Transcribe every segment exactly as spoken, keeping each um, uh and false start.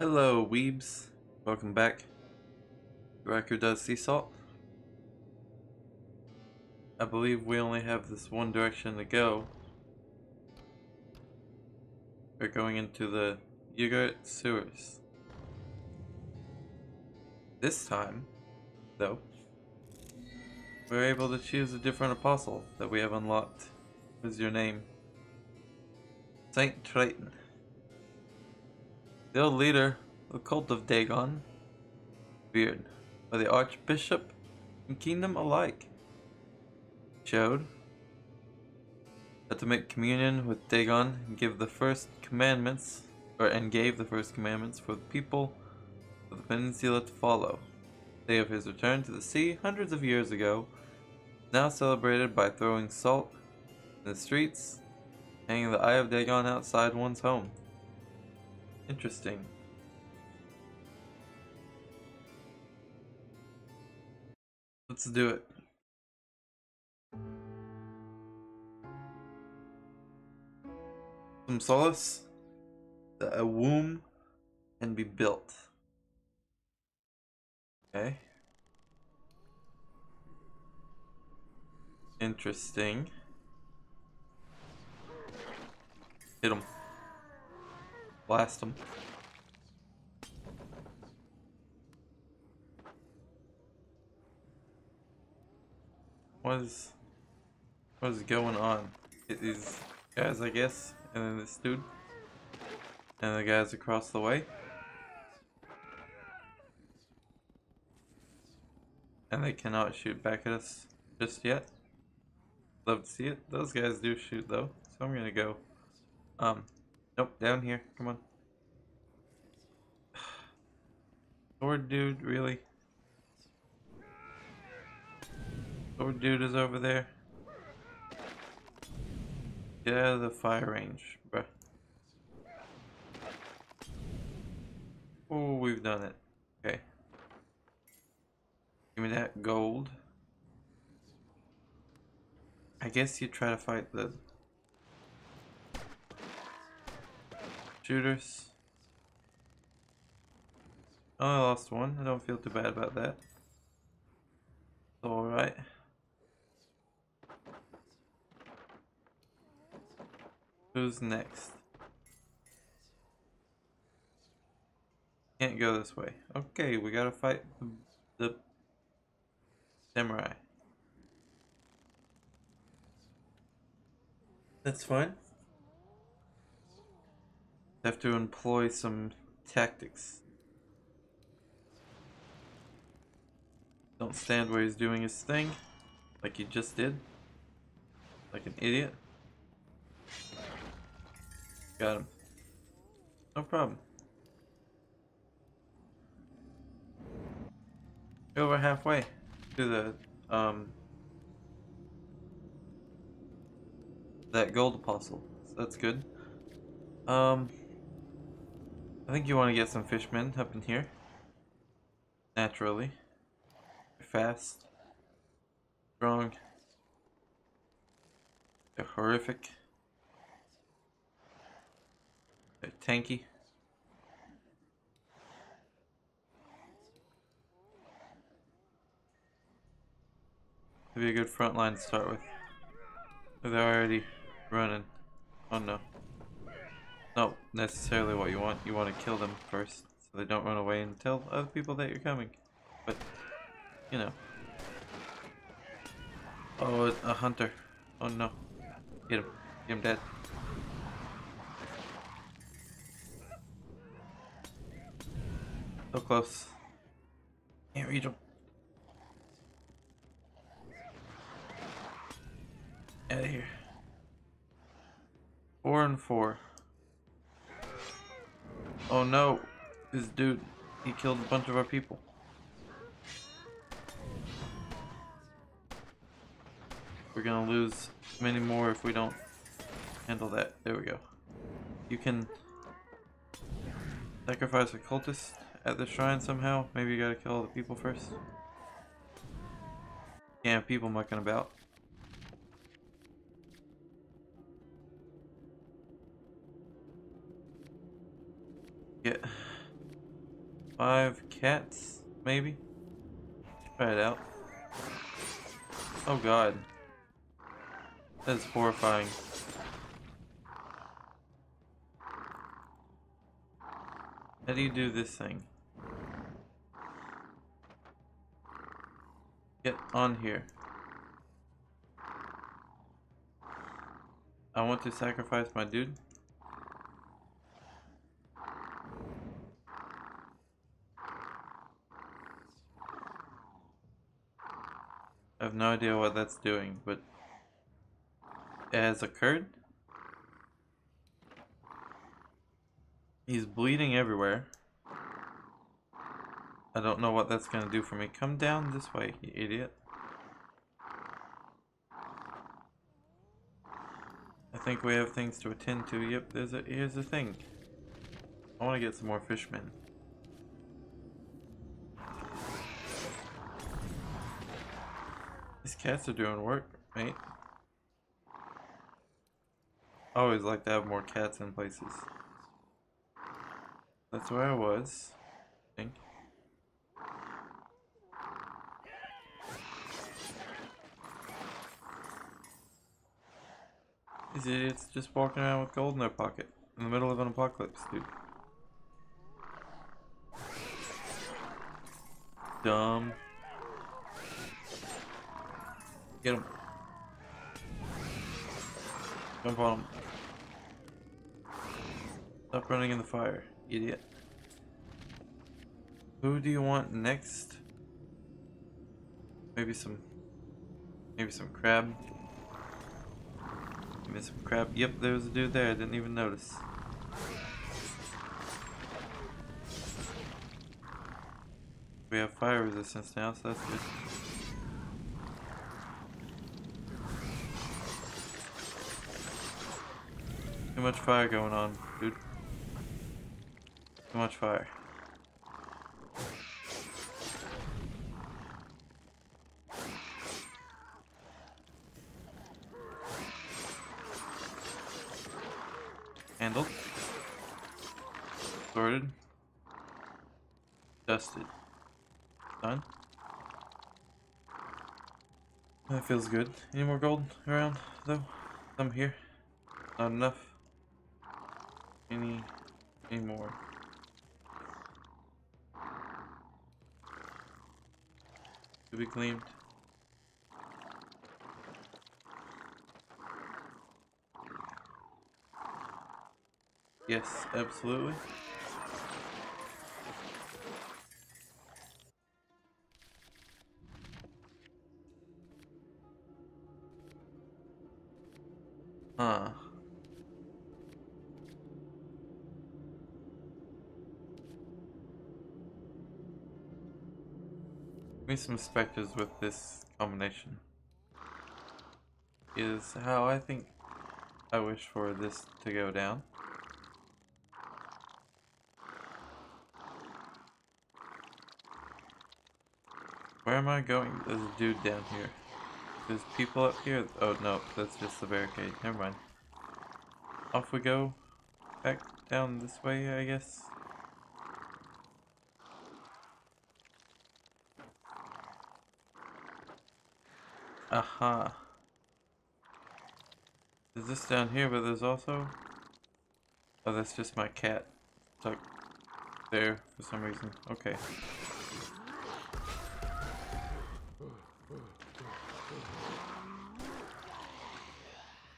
Hello, weebs. Welcome back. Raikou does sea salt. I believe we only have this one direction to go. We're going into the Ugarit sewers. This time, though, we're able to choose a different apostle that we have unlocked. What is your name? Saint Triton. The old leader of the cult of Dagon, feared by the archbishop and kingdom alike, showed that to make communion with Dagon and give the first commandments, or and gave the first commandments for the people of the peninsula to follow. The day of his return to the sea hundreds of years ago, now celebrated by throwing salt in the streets, hanging the eye of Dagon outside one's home. Interesting. Let's do it. Some solace that a womb can be built. Okay. Interesting. Hit him. Blast him. What is what is going on? It is guys, I guess, and then this dude, and the guys across the way, and they cannot shoot back at us just yet. Love to see it. Those guys do shoot though, so I'm gonna go. Um, nope, down here. Come on, sword dude, really. Sword dude is over there. Get out of the fire range, bruh. Oh, we've done it. Okay. Give me that gold. I guess you try to fight the shooters. Oh, I lost one. I don't feel too bad about that. It's alright. Who's next? Can't go this way. Okay, we gotta fight the, the samurai. That's fine. Have to employ some tactics. Don't stand where he's doing his thing, like you just did. Like an idiot. Got him. No problem. Over halfway to the um that gold apostle. So that's good. Um I think you want to get some fishmen up in here. Naturally. They're fast. Strong. They're horrific. They're tanky. That'd be a good front line to start with. They're already running. Oh no. Not necessarily what you want. You want to kill them first so they don't run away and tell other people that you're coming. But, you know. Oh, a hunter. Oh no. Get him. Get him dead. So close. Can't reach him. Out of here. Four and four. Oh no. This dude, he killed a bunch of our people. We're gonna lose many more if we don't handle that. There we go. You can sacrifice a cultist at the shrine somehow. Maybe you gotta kill all the people first. Can't have people mucking about. Get Five cats, maybe? Try it out. Oh god. That's horrifying. How do you do this thing? Get on here. I want to sacrifice my dude. I have no idea what that's doing, but it has occurred. He's bleeding everywhere. I don't know what that's going to do for me. Come down this way, you idiot. I think we have things to attend to. Yep, there's a, here's the thing. I want to get some more fishmen. These cats are doing work, mate. I always like to have more cats in places. That's where I was, I think. These idiots just walking around with gold in their pocket in the middle of an apocalypse, dude. Dumb. Get him. Jump on him. Stop running in the fire, idiot. Who do you want next? Maybe some... Maybe some crab. Give some crap. Yep, there was a dude there. I didn't even notice. We have fire resistance now, so that's good. Too much fire going on, dude. Too much fire. Handled, sorted, dusted, done. That feels good. Any more gold around though? Some here. Not enough. Any, any more? To be claimed. Yes, absolutely. Huh. Give me some specters with this combination. Is how I think I wish for this to go down. Where am I going? There's a dude down here. There's people up here. Oh no, that's just the barricade. Never mind. Off we go. Back down this way, I guess. Aha. There's this down here, but there's also... Oh, that's just my cat. Stuck there for some reason. Okay.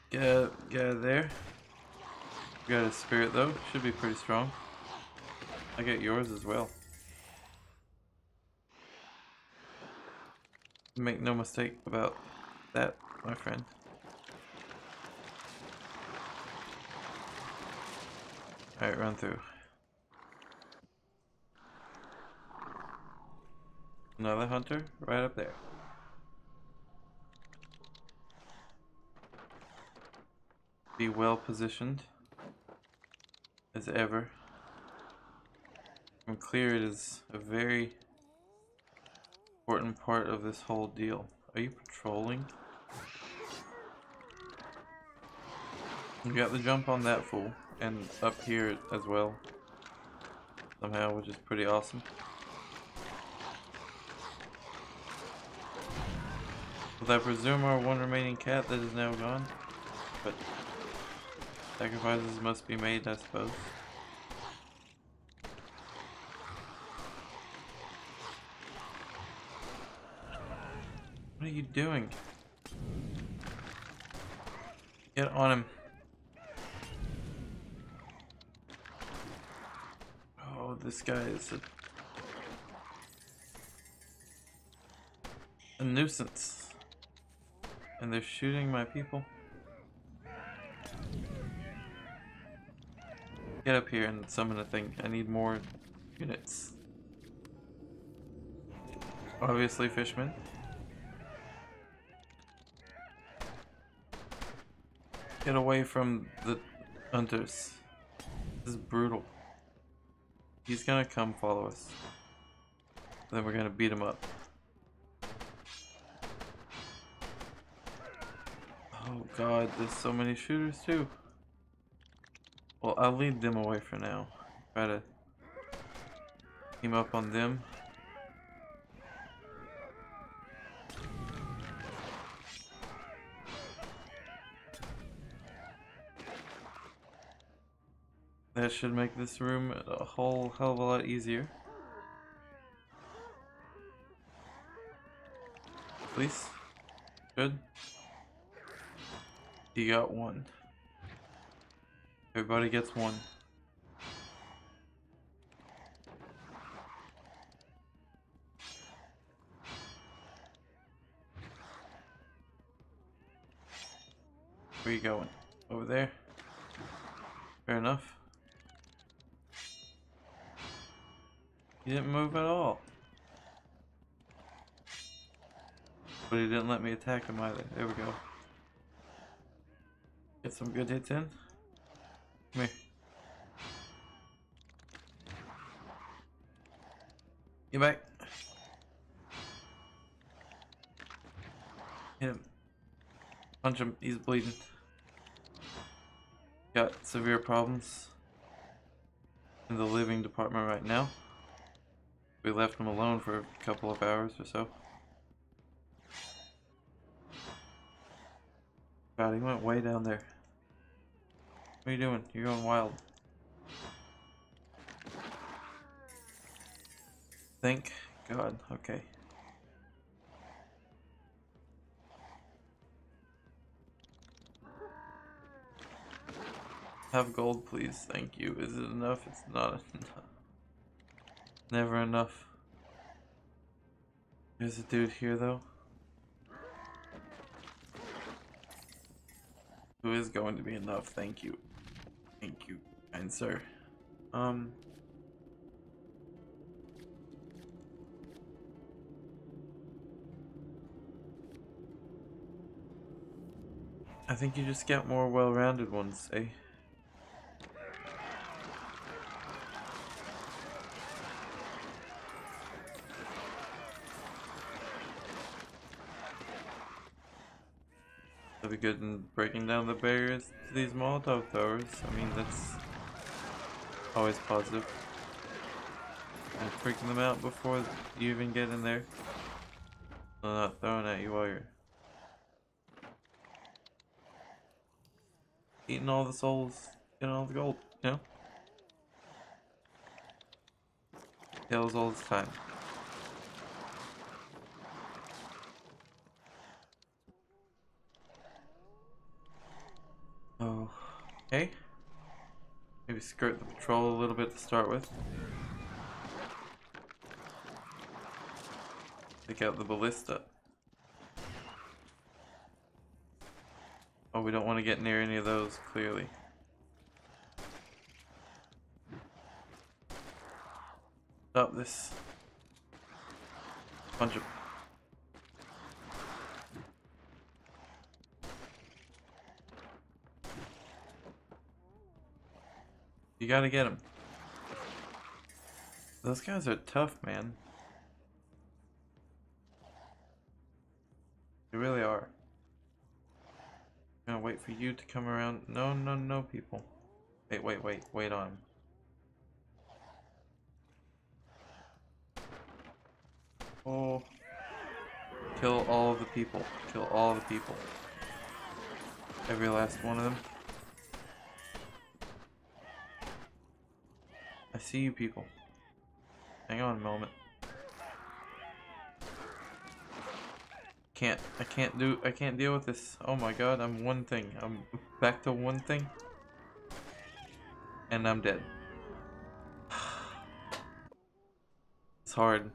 Get out, get out of there. We got a spirit though, should be pretty strong. I got yours as well. Make no mistake about that, my friend. Alright, run through. Another hunter right up there. Be well positioned as ever. I'm clear it is a very important part of this whole deal. Are you patrolling? You got the jump on that fool and up here as well. somehow, which is pretty awesome. With, I presume, our one remaining cat that is now gone, but sacrifices must be made, I suppose. What are you doing? Get on him. Oh, this guy is a, a nuisance. And they're shooting my people. Get up here and summon a thing. I need more units. Obviously, fishmen. Get away from the hunters. This is brutal. He's gonna come follow us. Then we're gonna beat him up. Oh god, there's so many shooters too. Well, I'll lead them away for now. Try to team up on them. That should make this room a whole hell of a lot easier. Please? Good. You got one. Everybody gets one. Where you going? Over there? Fair enough. He didn't move at all. But he didn't let me attack him either. There we go. Get some good hits in. Come here. Get back. Hit him. Punch him. He's bleeding. Got severe problems in the living department right now. We left him alone for a couple of hours or so. God, he went way down there. What are you doing? You're going wild. Thank God. Okay. Have gold, please. Thank you. Is it enough? It's not enough. Never enough. There's a dude here though, who is going to be enough. Thank you. Thank you, kind sir. Um. I think you just get more well-rounded ones, eh? Be good in breaking down the barriers to these Molotov throwers. I mean, that's always positive. And freaking them out before you even get in there. They're not throwing at you while you're eating all the souls, getting all the gold, you know? Kills all the time. Okay, maybe skirt the patrol a little bit to start with. Take out the ballista. Oh, we don't want to get near any of those, clearly. Stop this. Punch him. You gotta get him. Those guys are tough, man. They really are. I'm gonna wait for you to come around. No, no, no, people. Wait, wait, wait, wait on him. Oh. Kill all of the people. Kill all of the people. Every last one of them. I see you people. Hang on a moment. Can't I can't do I can't deal with this. Oh my god, I'm one thing. I'm back to one thing. And I'm dead. It's hard.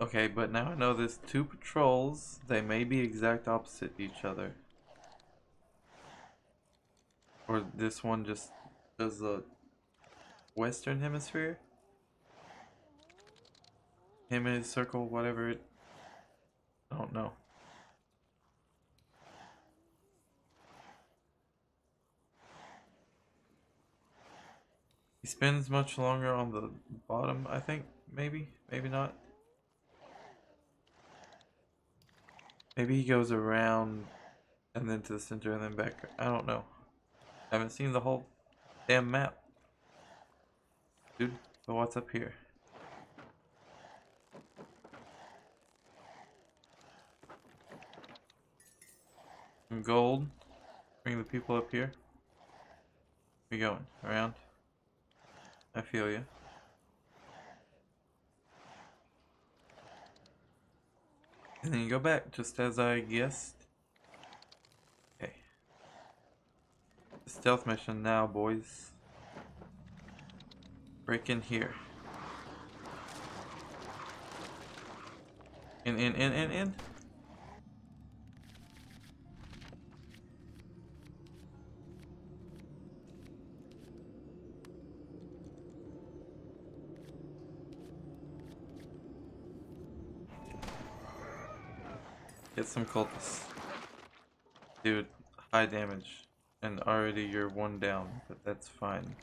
Okay, but now I know there's two patrols. They may be exact opposite each other. Or this one just does the Western Hemisphere? Hemicycle, whatever it... I don't know. He spends much longer on the bottom, I think. Maybe, maybe not. Maybe he goes around and then to the center and then back. I don't know. I haven't seen the whole damn map. Dude, but what's up here? Some gold. Bring the people up here. Where you going? Around? I feel you. And then you go back, just as I guessed. Okay. Stealth mission now, boys. Break in here. In, in, in, in, in. Get some cultists. Dude, high damage. And already you're one down, but that's fine.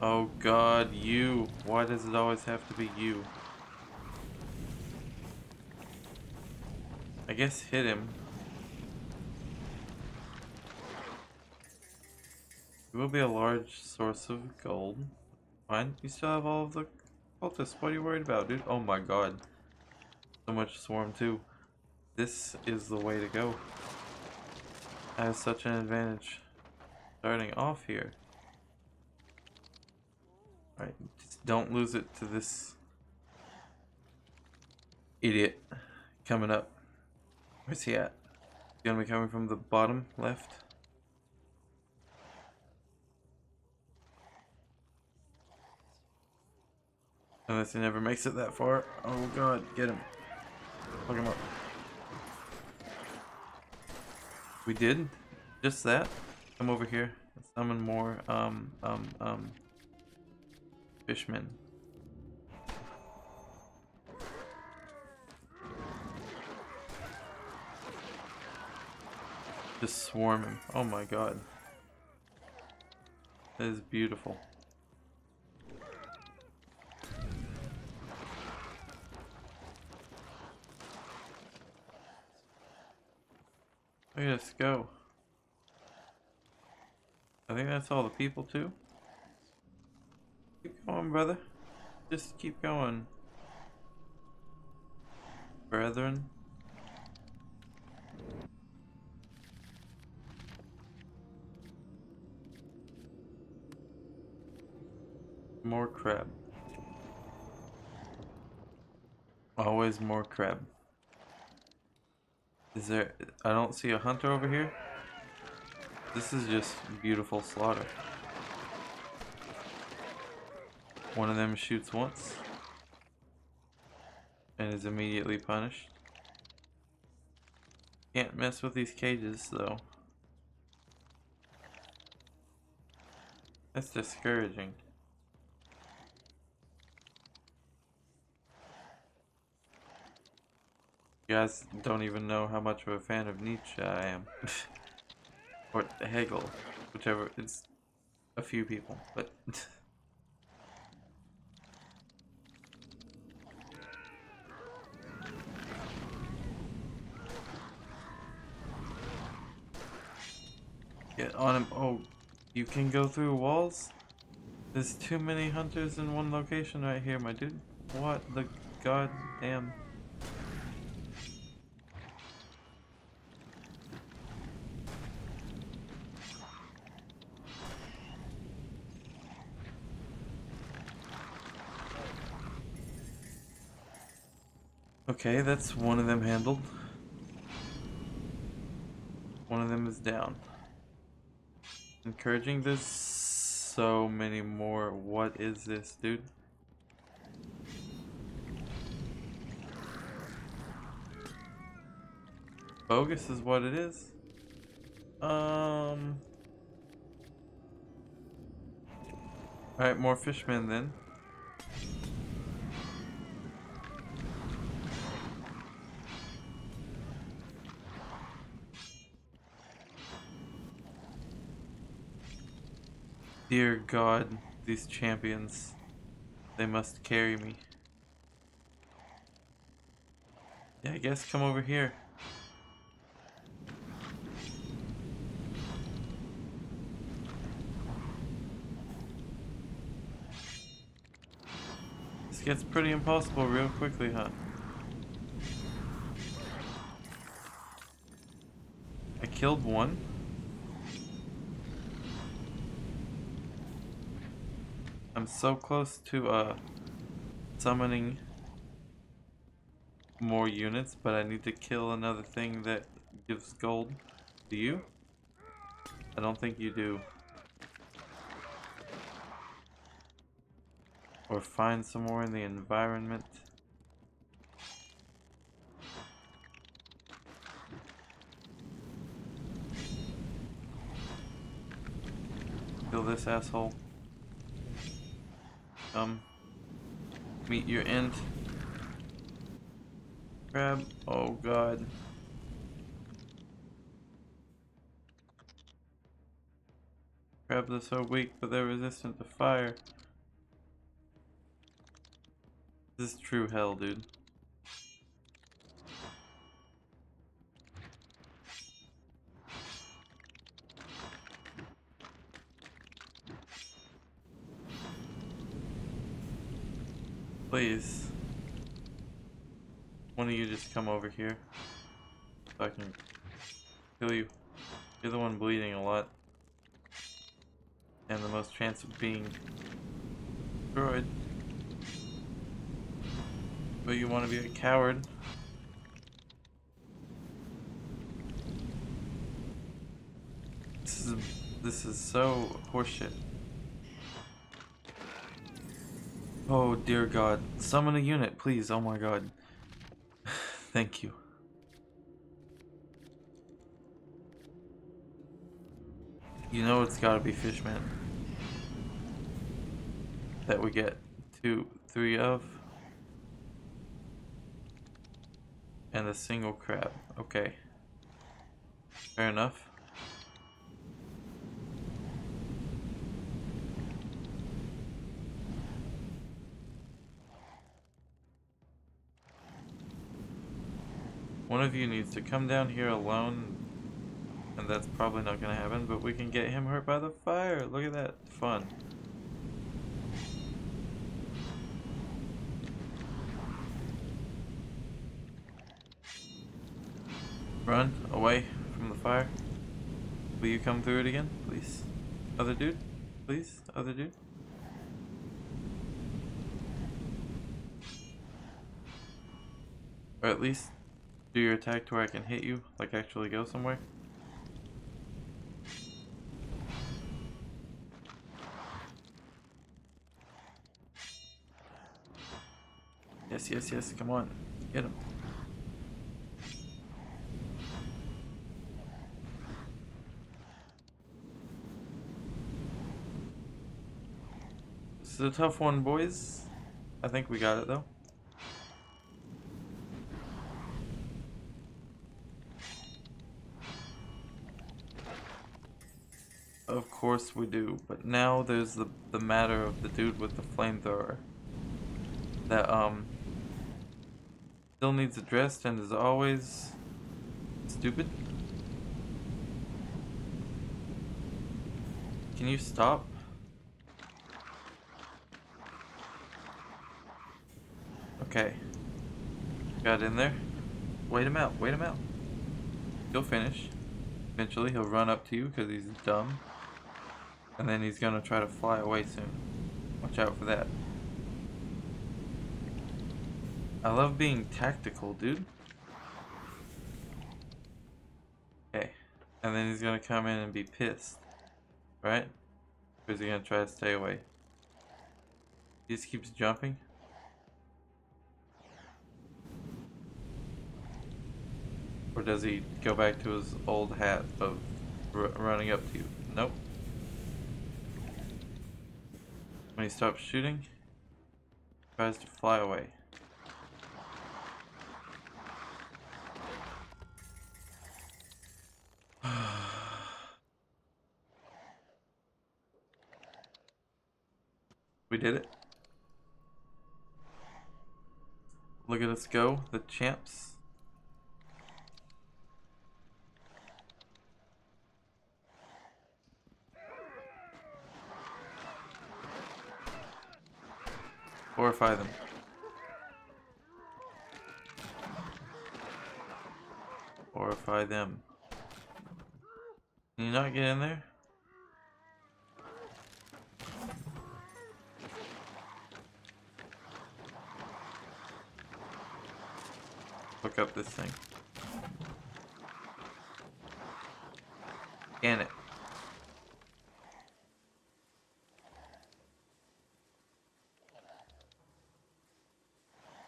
Oh god, you. Why does it always have to be you? I guess hit him. It will be a large source of gold. Fine, you still have all of the cultists. What are you worried about, dude? Oh my god. So much swarm too. This is the way to go. I have such an advantage. Starting off here. Alright, just don't lose it to this idiot coming up. Where's he at? He's gonna be coming from the bottom left. Unless he never makes it that far. Oh god, get him. Fuck him up. We did just that. Come over here. Let's summon more um um um fishmen. Just swarm him. Oh my god. That is beautiful. Look at us go. I think that's all the people too. Keep going, brother. Just keep going. Brethren. More crab. Always more crab. Is there... I don't see a hunter over here. This is just beautiful slaughter. One of them shoots once and is immediately punished. Can't mess with these cages though. That's discouraging. You guys don't even know how much of a fan of Nietzsche I am. Or Hegel, whichever. It's a few people, but... Get on him. Oh, you can go through walls? There's too many hunters in one location right here, my dude. What the goddamn... Okay, that's one of them handled. One of them is down. Encouraging, there's so many more. What is this, dude? Bogus is what it is. Um. Alright, more fishmen then. Dear God, these champions, they must carry me. Yeah, I guess come over here. This gets pretty impossible real quickly, huh? I killed one. I'm so close to uh, summoning more units, but I need to kill another thing that gives gold. Do you? I don't think you do. Or find somewhere in the environment. Kill this asshole. Um, meet your end. Grab. Oh God. Crabs are weak, but they're resistant to fire. This is true hell, dude. Please, one of you just come over here so I can kill you. You're the one bleeding a lot and the most chance of being destroyed. But you want to be a coward. This is, this is so horseshit. Oh dear God, summon a unit, please, oh my God. Thank you. You know it's gotta be fishmen that we get two, three of. And a single crab, okay. Fair enough. One of you needs to come down here alone, and that's probably not gonna happen, but we can get him hurt by the fire. Look at that fun. Run away from the fire. Will you come through it again, please? Other dude, please, other dude. Or at least do your attack to where I can hit you, like actually go somewhere. Yes, yes, yes, come on, get him. This is a tough one, boys. I think we got it though. Of course we do, but now there's the the matter of the dude with the flamethrower that um still needs addressed and is always stupid. can you stop? Okay. Got in there. Wait him out, wait him out. He'll finish. Eventually he'll run up to you because he's dumb. And then he's gonna try to fly away soon. Watch out for that. I love being tactical, dude. Okay. And then he's gonna come in and be pissed. Right? Because he's gonna try to stay away. He just keeps jumping. Or does he go back to his old hat of r running up to you? Nope. When he stops shooting, he tries to fly away. We did it. Look at us go, the champs. Horrify them. Horrify them. Can you not get in there? Hook up this thing. Can it.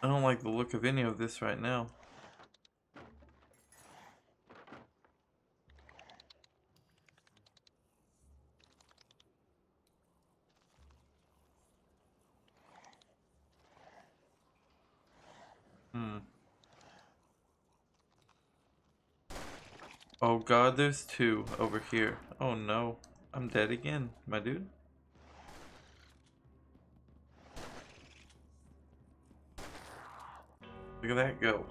I don't like the look of any of this right now. Hmm. Oh god, there's two over here. Oh no, I'm dead again, my dude. Look at that go.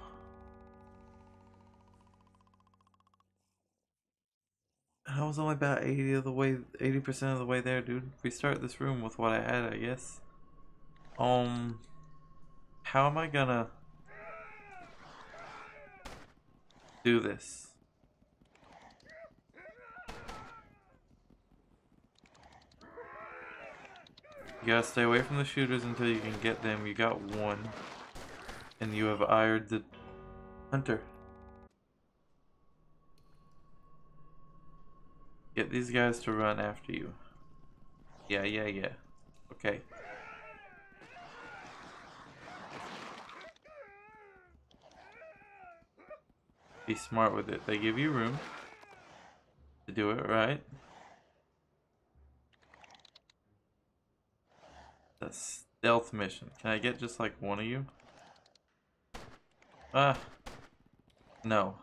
I was only about eighty of the way, eighty percent of the way there, dude. We start this room with what I had, I guess. Um, how am I gonna do this? You gotta stay away from the shooters until you can get them. You got one. And you have hired the hunter. Get these guys to run after you. Yeah, yeah, yeah. Okay. Be smart with it. They give you room to do it right. The stealth mission. Can I get just like one of you? Ah, no.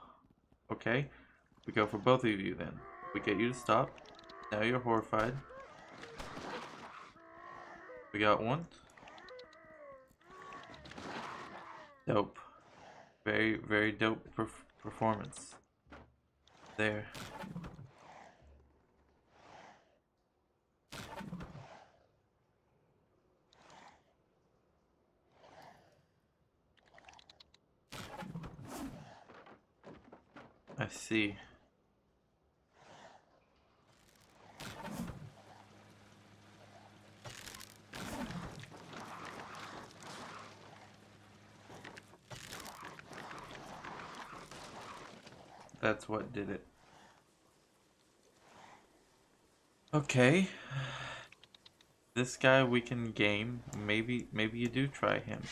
Okay, we go for both of you then. We get you to stop. Now you're horrified. We got one. Dope. Very, very dope per performance. There. I see. That's what did it. Okay. This guy we can game. Maybe, maybe you do try him.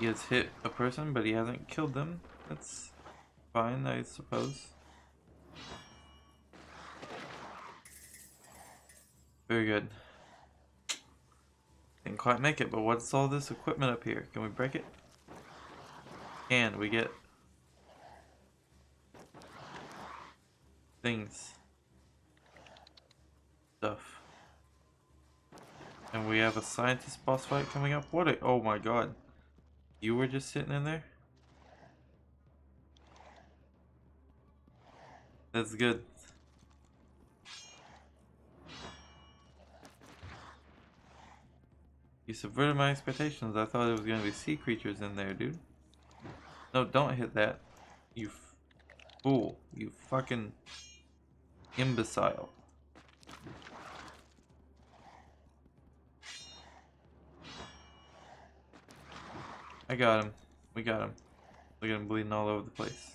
He has hit a person, but he hasn't killed them. That's fine, I suppose. Very good. Didn't quite make it, but what's all this equipment up here? Can we break it? Can we get things. Stuff. And we have a scientist boss fight coming up. What a- oh my god. You were just sitting in there? That's good. You subverted my expectations. I thought it was gonna be sea creatures in there, dude. No, don't hit that. You f fool. You fucking imbecile. I got him. We got him. Look at him bleeding all over the place.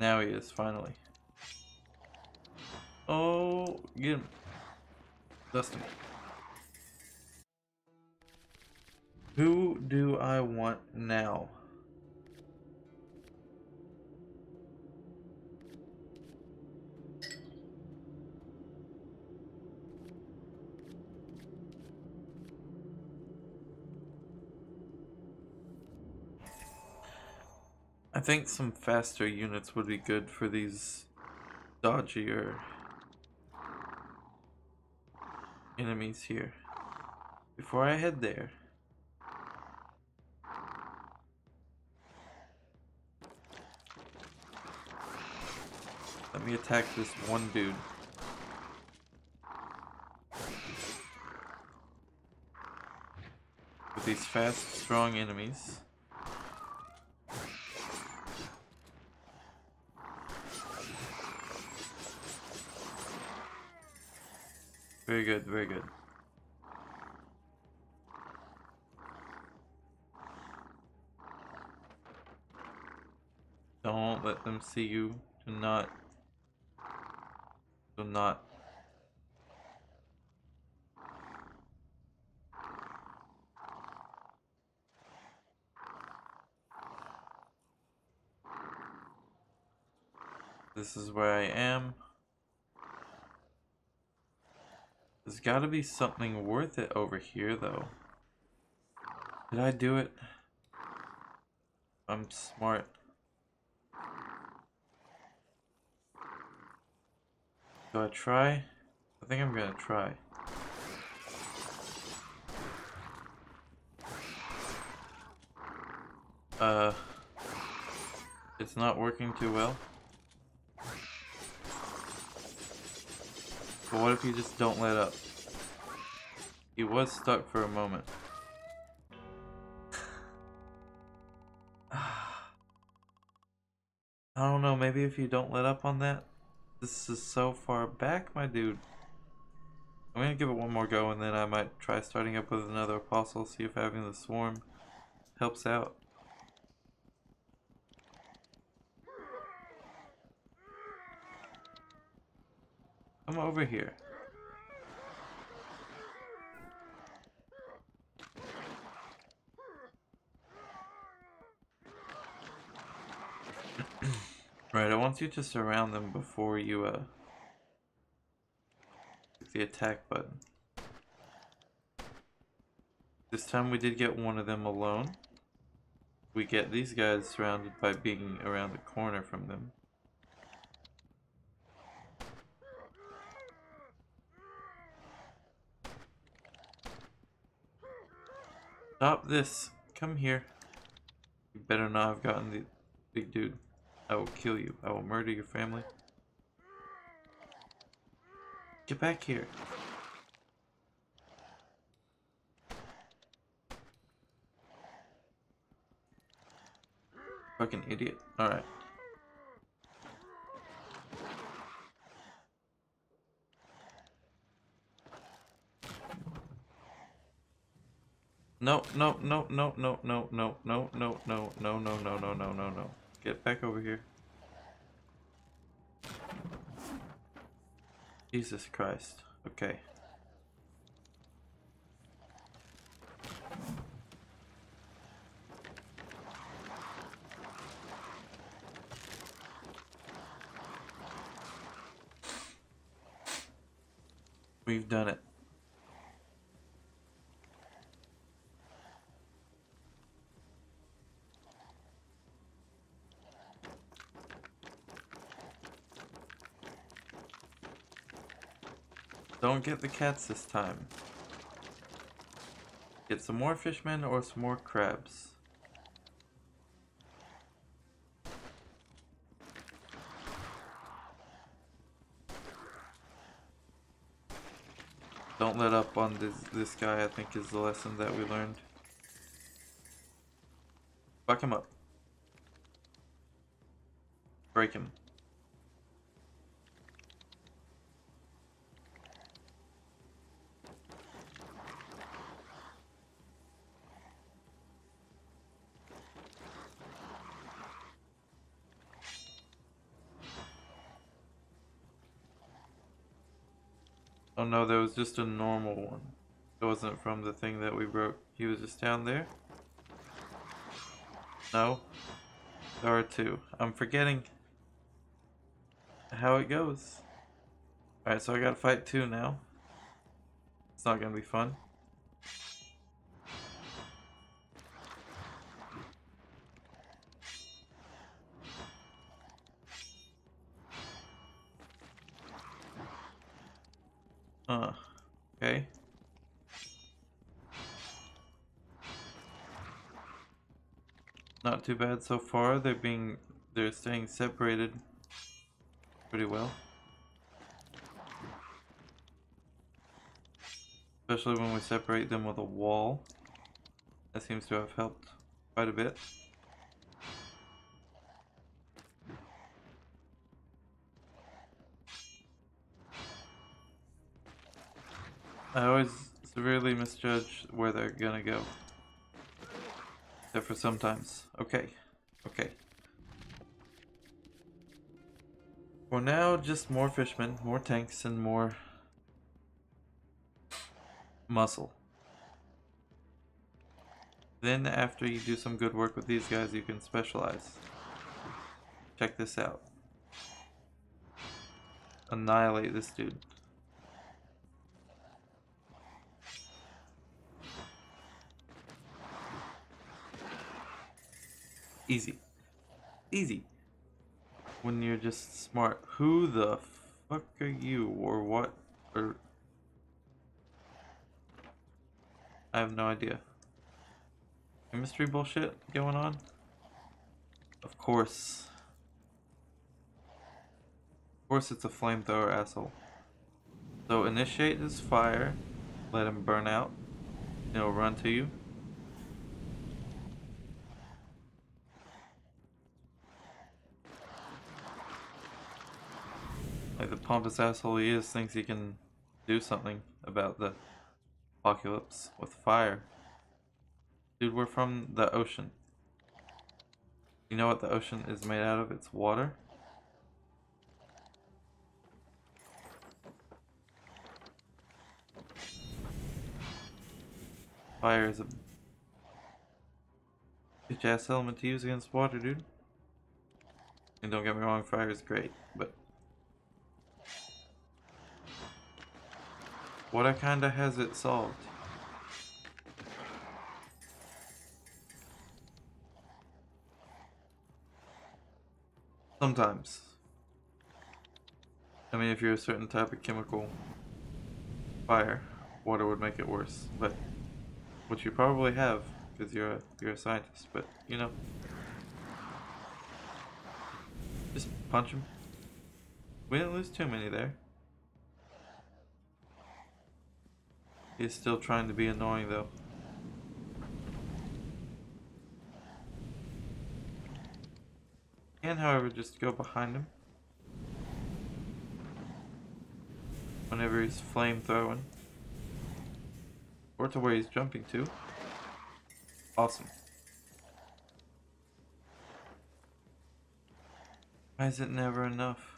Now he is, finally. Oh, get him. Dust him. Who do I want now? I think some faster units would be good for these dodgier enemies here. Before I head there, let me attack this one dude. With these fast, strong enemies. Very good, very good. Don't let them see you. Do not. Do not. This is where I am. There's gotta be something worth it over here, though. Did I do it? I'm smart. Do I try? I think I'm gonna try. Uh, it's not working too well. But what if you just don't let up? He was stuck for a moment. I don't know, maybe if you don't let up on that. This is so far back, my dude. I'm gonna give it one more go and then I might try starting up with another apostle, see if having the swarm helps out. Come over here. Right, I want you to surround them before you uh click the attack button. This time we did get one of them alone. We get these guys surrounded by being around the corner from them. Stop this. Come here. You better not have gotten the big dude. I will kill you. I will murder your family. Get back here. Fucking idiot. Alright. No, no, no, no, no, no, no, no, no, no, no, no, no, no, no, no, no. Get back over here. Jesus Christ. Okay. We've done it. Don't get the cats this time. Get some more fishmen or some more crabs. Don't let up on this, this guy, I think, is the lesson that we learned. Fuck him up. Break him. Oh no, there was just a normal one. It wasn't from the thing that we broke. He was just down there? No? There are two. I'm forgetting how it goes. Alright, so I gotta fight two now. It's not gonna be fun. Uh, okay. Not too bad so far. They're being, they're staying separated pretty well. Especially when we separate them with a wall. That seems to have helped quite a bit. I always severely misjudge where they're gonna go. Except for sometimes. Okay. Okay. For now, just more fishmen, more tanks, and more muscle. Then after you do some good work with these guys, you can specialize. Check this out. Annihilate this dude. Easy. Easy. When you're just smart. Who the fuck are you? Or what? Or... I have no idea. Mystery bullshit going on? Of course. Of course it's a flamethrower, asshole. So initiate his fire. Let him burn out. He'll run to you. Like the pompous asshole he is, thinks he can do something about the apocalypse with fire. Dude, we're from the ocean. You know what the ocean is made out of? It's water. Fire is a bitch ass element to use against water, dude. And don't get me wrong, fire is great, but water kinda has it solved. Sometimes. I mean, if you're a certain type of chemical fire, water would make it worse. But which you probably have, because you're a you're a scientist, but you know. Just punch him. We didn't lose too many there. He's still trying to be annoying though. Can, however, just go behind him whenever he's flame throwing, or to where he's jumping to. Awesome. Why is it never enough?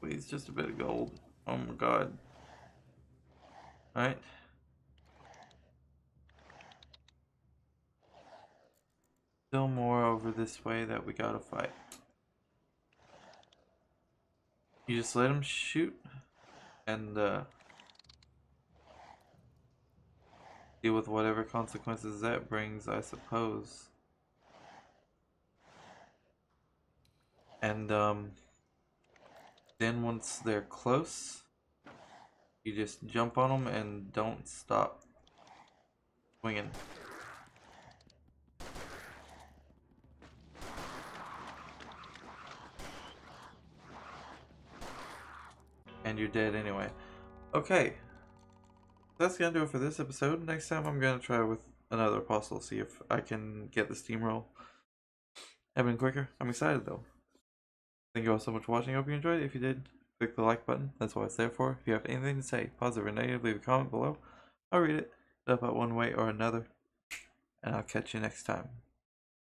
Please, just a bit of gold. Oh my god. Alright. Still more over this way that we gotta fight. You just let him shoot and uh, deal with whatever consequences that brings, I suppose. And um Then once they're close, you just jump on them and don't stop swinging. And you're dead anyway. Okay. That's gonna do it for this episode. Next time I'm gonna try with another apostle, see if I can get the steamroll. I've been quicker. I'm excited though. Thank you all so much for watching. I hope you enjoyed. If you did, click the like button. That's what it's there for. If you have anything to say, positive or negative, leave a comment below. I'll read it. It'll help out one way or another. And I'll catch you next time.